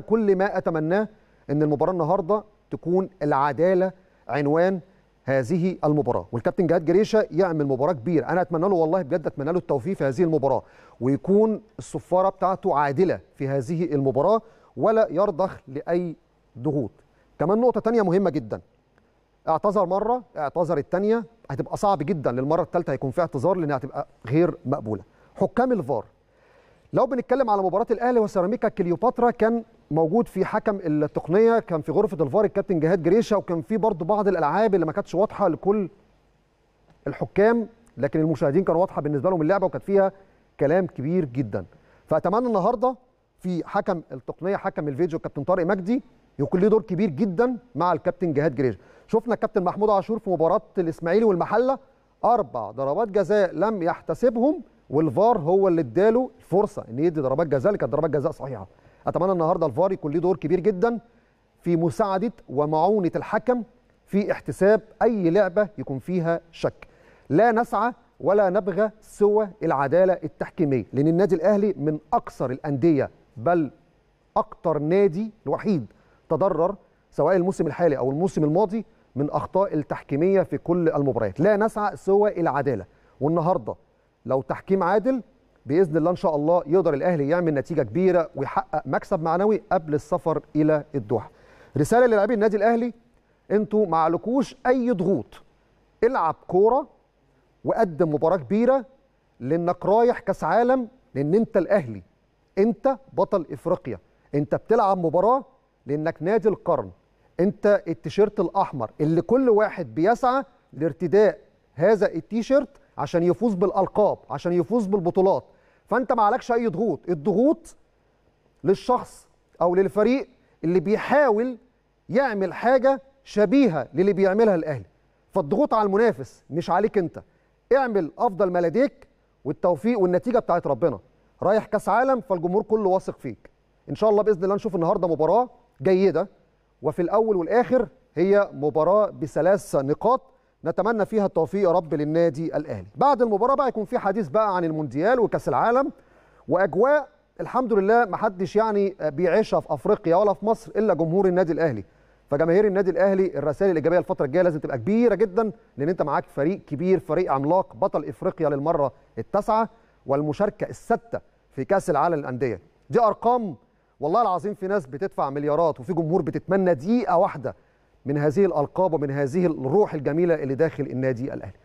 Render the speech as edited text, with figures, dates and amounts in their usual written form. كل ما أتمناه أن المباراة النهاردة تكون العدالة عنوان هذه المباراة، والكابتن جهاد جريشه يعمل مباراة كبيرة. أنا أتمنى له والله بجد، أتمنى له التوفيق في هذه المباراة، ويكون الصفارة بتاعته عادلة في هذه المباراة ولا يرضخ لأي ضغوط. كمان نقطة تانية مهمة جدا، اعتذر مرة، اعتذر التانية، هتبقى صعب جدا للمرة الثالثة هيكون فيها اعتذار لأنها هتبقى غير مقبولة. حكام الفار، لو بنتكلم على مباراة الأهلي وسيراميكا كليوباترا كان موجود في حكم التقنيه، كان في غرفه الفار الكابتن جهاد جريشه، وكان في برضه بعض الالعاب اللي ما كانتش واضحه لكل الحكام لكن المشاهدين كانوا واضحه بالنسبه لهم اللعبه وكانت فيها كلام كبير جدا. فاتمنى النهارده في حكم التقنيه حكم الفيديو الكابتن طارق مجدي يكون له دور كبير جدا مع الكابتن جهاد جريشه. شفنا الكابتن محمود عاشور في مباراه الاسماعيلي والمحله 4 ضربات جزاء لم يحتسبهم، والفار هو اللي اداله الفرصه ان يدي ضربات جزاء اللي كانت ضربات جزاء صحيحه. اتمنى النهارده الفار يكون له دور كبير جدا في مساعده ومعونه الحكم في احتساب اي لعبه يكون فيها شك. لا نسعى ولا نبغى سوى العداله التحكيميه، لان النادي الاهلي من اكثر الانديه بل اكثر نادي الوحيد تضرر سواء الموسم الحالي او الموسم الماضي من اخطاء التحكيميه في كل المباريات. لا نسعى سوى العداله، والنهارده لو تحكيم عادل بإذن الله إن شاء الله يقدر الأهلي يعمل نتيجة كبيرة ويحقق مكسب معنوي قبل السفر إلى الدوحة. رسالة للاعبين النادي الأهلي، أنتوا ما عليكوش أي ضغوط، العب كورة وقدم مباراة كبيرة لأنك رايح كأس عالم، لأن أنت الأهلي، أنت بطل إفريقيا، أنت بتلعب مباراة لأنك نادي القرن، أنت التيشيرت الأحمر اللي كل واحد بيسعى لارتداء هذا التيشيرت عشان يفوز بالألقاب، عشان يفوز بالبطولات. فانت ما عليكش اي ضغوط، الضغوط للشخص او للفريق اللي بيحاول يعمل حاجه شبيهه للي بيعملها الاهلي، فالضغوط على المنافس مش عليك انت. اعمل افضل ما لديك والتوفيق والنتيجه بتاعت ربنا، رايح كاس عالم فالجمهور كله واثق فيك. ان شاء الله باذن الله نشوف النهارده مباراه جيده، وفي الاول والاخر هي مباراه بثلاث نقاط نتمنى فيها التوفيق يا رب للنادي الاهلي. بعد المباراه بقى يكون في حديث بقى عن المونديال وكاس العالم واجواء الحمد لله ما حدش يعني بيعيشها في افريقيا ولا في مصر الا جمهور النادي الاهلي. فجماهير النادي الاهلي الرسائل الايجابيه الفتره الجايه لازم تبقى كبيره جدا، لان انت معاك فريق كبير، فريق عملاق، بطل افريقيا للمره التاسعه والمشاركه السادسه في كاس العالم للانديه. دي ارقام والله العظيم، في ناس بتدفع مليارات وفي جمهور بتتمنى دقيقه واحده من هذه الألقاب ومن هذه الروح الجميلة اللي داخل النادي الأهلي.